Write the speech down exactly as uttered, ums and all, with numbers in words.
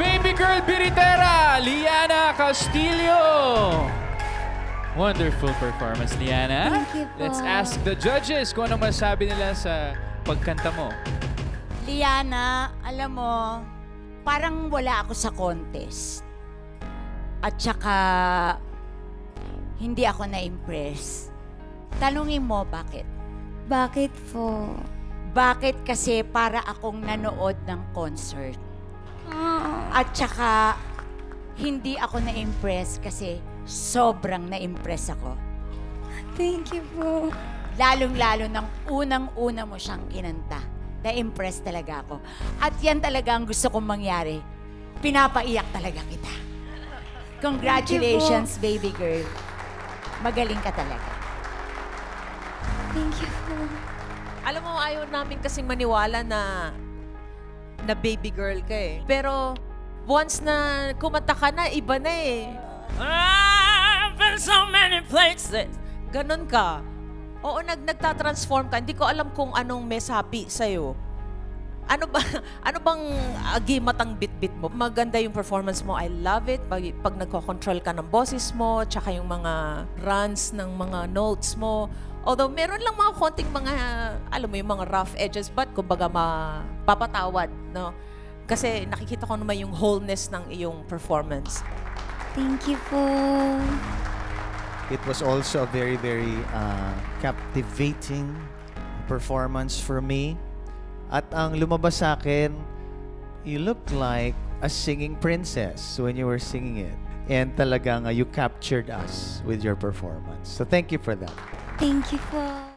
Baby Girl Biritera, Liana Castillo. Wonderful performance, Liana. Thank you po. Let's ask the judges kung ano masabi nila sa pagkanta mo. Liana, alam mo, parang wala ako sa contest. At saka, hindi ako na-impress. Tanungin mo, bakit? Bakit po? Bakit kasi para akong nanood ng concert. At saka, hindi ako na-impress kasi sobrang na-impress ako. Thank you po. Lalong-lalo ng unang-una mo siyang kinanta. Na-impress talaga ako. At yan talaga ang gusto kong mangyari. Pinapaiyak talaga kita. Congratulations, baby girl. Magaling ka talaga. Thank you po. Alam mo, ayaw namin kasing maniwala na na baby girl ka eh. Pero, once na kumanta ka na, iba na eh. I've been so many places. Ganon ka. Oo, nag nagtatransform ka. Hindi ko alam kung anong mesapi sa'yo. Ano ba, ano bang agimatang bit-bit mo? Maganda yung performance mo. I love it. Pag, pag nagko-control ka ng boses mo, tsaka yung mga runs ng mga notes mo. Although, meron lang mga konting mga, alam mo, yung mga rough edges, but kumbaga mapapatawad, no? Kasi nakikita ko naman yung wholeness ng iyong performance. Thank you po. It was also a very, very uh, captivating performance for me. At ang lumabas sa akin, you looked like a singing princess when you were singing it. And talagang uh, you captured us with your performance. So thank you for that. Thank you for...